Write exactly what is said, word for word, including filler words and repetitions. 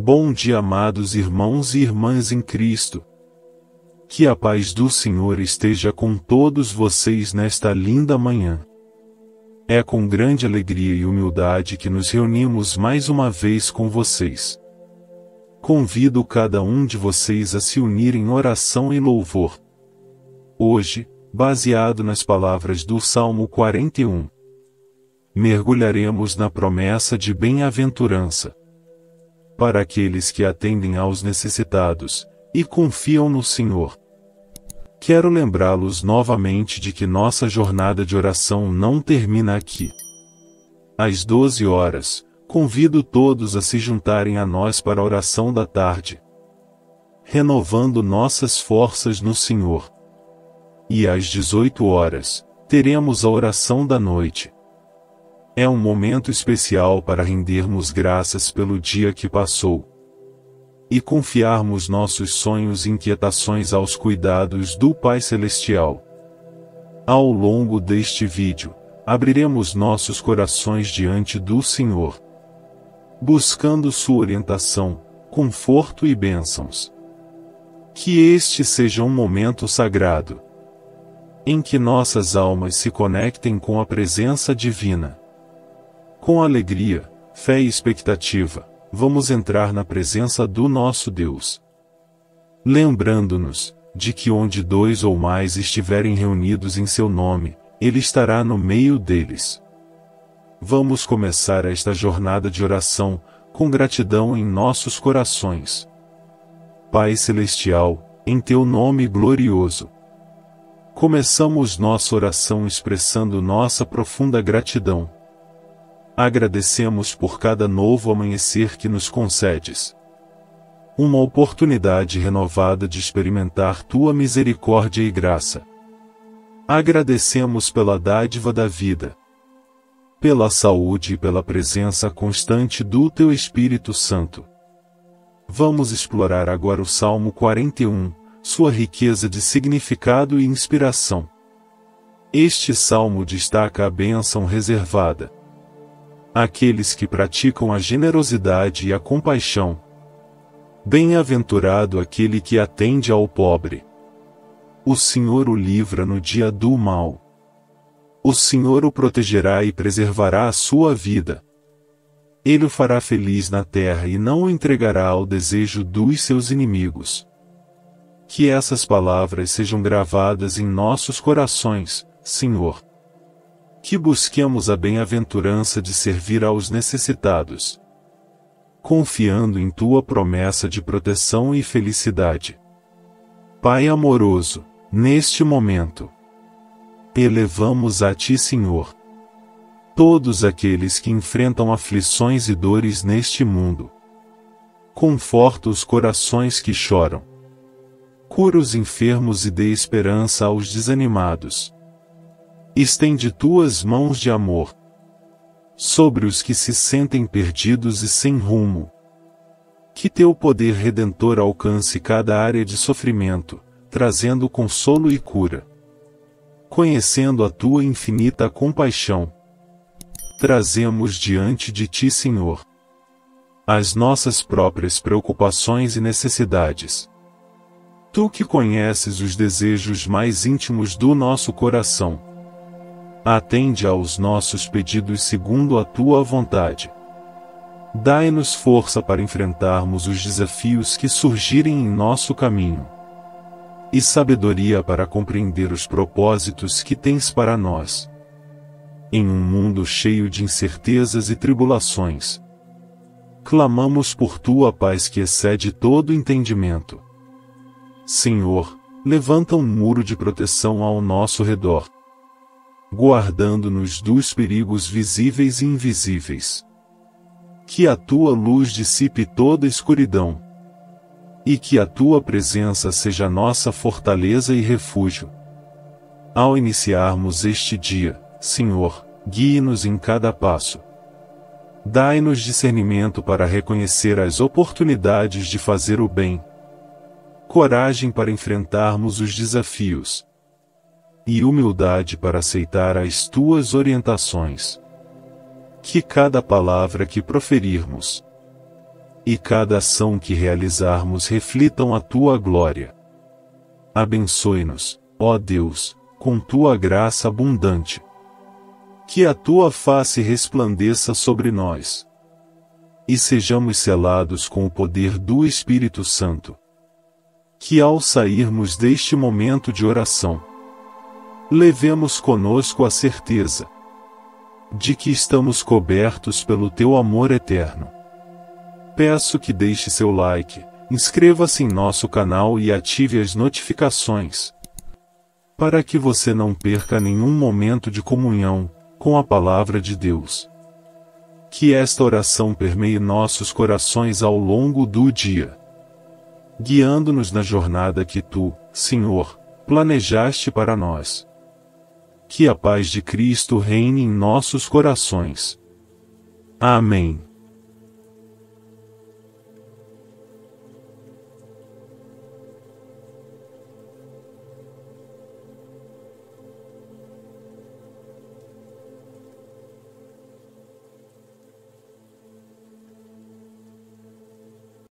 Bom dia, amados irmãos e irmãs em Cristo. Que a paz do Senhor esteja com todos vocês nesta linda manhã. É com grande alegria e humildade que nos reunimos mais uma vez com vocês. Convido cada um de vocês a se unir em oração e louvor. Hoje, baseado nas palavras do Salmo quarenta e um, mergulharemos na promessa de bem-aventurança para aqueles que atendem aos necessitados e confiam no Senhor. Quero lembrá-los novamente de que nossa jornada de oração não termina aqui. Às doze horas, convido todos a se juntarem a nós para a oração da tarde, renovando nossas forças no Senhor. E às dezoito horas, teremos a oração da noite. É um momento especial para rendermos graças pelo dia que passou e confiarmos nossos sonhos e inquietações aos cuidados do Pai Celestial. Ao longo deste vídeo, abriremos nossos corações diante do Senhor, buscando sua orientação, conforto e bênçãos. Que este seja um momento sagrado, em que nossas almas se conectem com a presença divina. Com alegria, fé e expectativa, vamos entrar na presença do nosso Deus, lembrando-nos de que onde dois ou mais estiverem reunidos em seu nome, Ele estará no meio deles. Vamos começar esta jornada de oração com gratidão em nossos corações. Pai Celestial, em teu nome glorioso, começamos nossa oração expressando nossa profunda gratidão. Agradecemos por cada novo amanhecer que nos concedes, uma oportunidade renovada de experimentar tua misericórdia e graça. Agradecemos pela dádiva da vida, pela saúde e pela presença constante do teu Espírito Santo. Vamos explorar agora o Salmo quarenta e um, sua riqueza de significado e inspiração. Este salmo destaca a bênção reservada àqueles que praticam a generosidade e a compaixão. Bem-aventurado aquele que atende ao pobre. O Senhor o livra no dia do mal. O Senhor o protegerá e preservará a sua vida. Ele o fará feliz na terra e não o entregará ao desejo dos seus inimigos. Que essas palavras sejam gravadas em nossos corações, Senhor. Que busquemos a bem-aventurança de servir aos necessitados, confiando em tua promessa de proteção e felicidade. Pai amoroso, neste momento, elevamos a ti, Senhor, todos aqueles que enfrentam aflições e dores neste mundo. Conforta os corações que choram, cura os enfermos e dê esperança aos desanimados. Estende tuas mãos de amor sobre os que se sentem perdidos e sem rumo. Que teu poder redentor alcance cada área de sofrimento, trazendo consolo e cura. Conhecendo a tua infinita compaixão, trazemos diante de ti, Senhor, as nossas próprias preocupações e necessidades. Tu que conheces os desejos mais íntimos do nosso coração, atende aos nossos pedidos segundo a tua vontade. Dai-nos força para enfrentarmos os desafios que surgirem em nosso caminho e sabedoria para compreender os propósitos que tens para nós. Em um mundo cheio de incertezas e tribulações, clamamos por tua paz que excede todo entendimento. Senhor, levanta um muro de proteção ao nosso redor, guardando-nos dos perigos visíveis e invisíveis. Que a tua luz dissipe toda a escuridão, e que a tua presença seja nossa fortaleza e refúgio. Ao iniciarmos este dia, Senhor, guie-nos em cada passo. Dai-nos discernimento para reconhecer as oportunidades de fazer o bem, coragem para enfrentarmos os desafios e humildade para aceitar as tuas orientações. Que cada palavra que proferirmos e cada ação que realizarmos reflitam a Tua glória. Abençoe-nos, ó Deus, com Tua graça abundante. Que a Tua face resplandeça sobre nós. E sejamos selados com o poder do Espírito Santo. Que ao sairmos deste momento de oração, levemos conosco a certeza de que estamos cobertos pelo Teu amor eterno. Peço que deixe seu like, inscreva-se em nosso canal e ative as notificações, para que você não perca nenhum momento de comunhão com a Palavra de Deus. Que esta oração permeie nossos corações ao longo do dia, guiando-nos na jornada que Tu, Senhor, planejaste para nós. Que a paz de Cristo reine em nossos corações. Amém.